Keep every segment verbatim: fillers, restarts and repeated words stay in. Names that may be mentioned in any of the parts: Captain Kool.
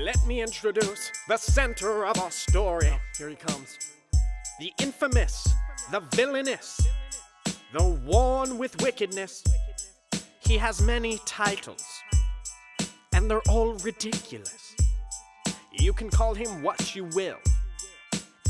Let me introduce the center of our story. Oh, here he comes. The infamous, the villainous, the worn with wickedness. He has many titles, and they're all ridiculous. You can call him what you will,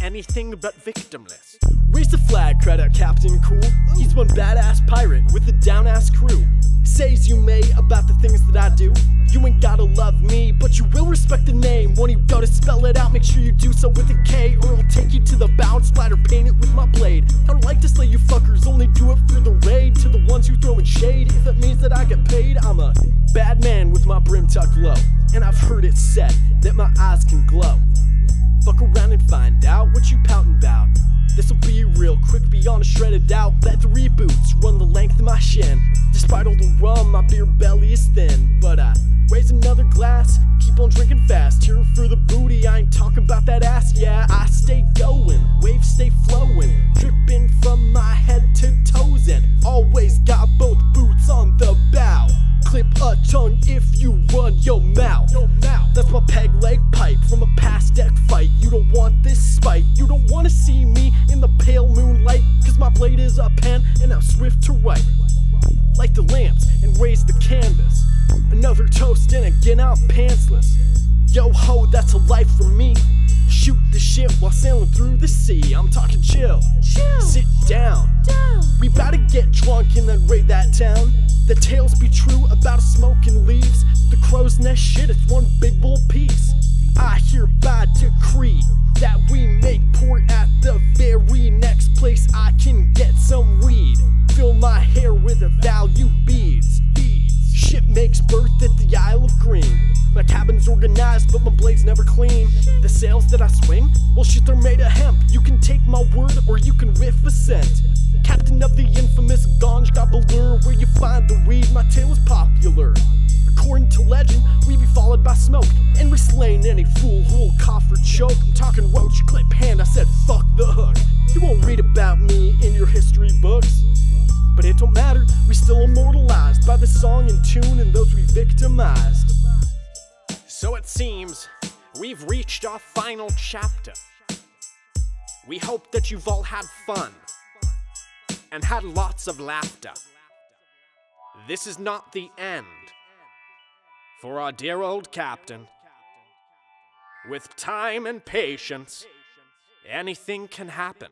anything but victimless. Raise the flag, cried out Captain Kool. He's one badass pirate with a down-ass crew. Says you may about the things that I do. You ain't gotta love me, but you will respect the name. When you go to spell it out, make sure you do so with a K, or I'll take you to the bow and splatter paint it with my blade. I don't like to slay you fuckers, only do it for the raid. To the ones who throw in shade, if it means that I get paid, I'm a bad man with my brim tucked low. And I've heard it said that my eyes can glow. Fuck around and find out what you poutin' about. This'll be real quick, beyond a shred of doubt. Let the reboots run the length of my shin. Despite all the rum, my beer belly is thin. But I raise another glass, keep on drinking fast. Here for the booty, I ain't talking about that ass. Yeah, I stay going, waves stay flowing, dripping from my head to toes, and always got both boots on the bow. Clip a tongue if you run your mouth. That's my peg leg pipe from a past deck fight. You don't want this spite. You don't want to see me in the pale moonlight, cause my blade is a pen and I'm swift to write. Light the lamps and raise the canvas. Another toast and again I'm pantsless. Yo ho, that's a life for me. Shoot the shit while sailing through the sea. I'm talking chill. Chill. Sit down. down. We bout to get drunk and then raid that town. The tales be true about smoke and leaves. The crow's nest shit, it's one big bull piece. I hereby decree that we make port at the very next place I can get some weed. Fill my hair with the value beads. beads. Ship makes birth at the Isle of Green. My cabin's organized, but my blade's never clean. The sails that I swing, well shit, they're made of hemp. You can take my word or you can whiff a scent. Captain of the infamous ganj gobbler, where you find the weed, my tale is popular. According to legend, we be followed by smoke, and we slain any fool who'll cough or choke. I'm talking roach, clip hand, I said fuck the hook. You won't read about me in your history books, but it don't matter, we still immortalized by the song and tune and those we victimized. So it seems, we've reached our final chapter. We hope that you've all had fun and had lots of laughter. This is not the end for our dear old captain. With time and patience, anything can happen.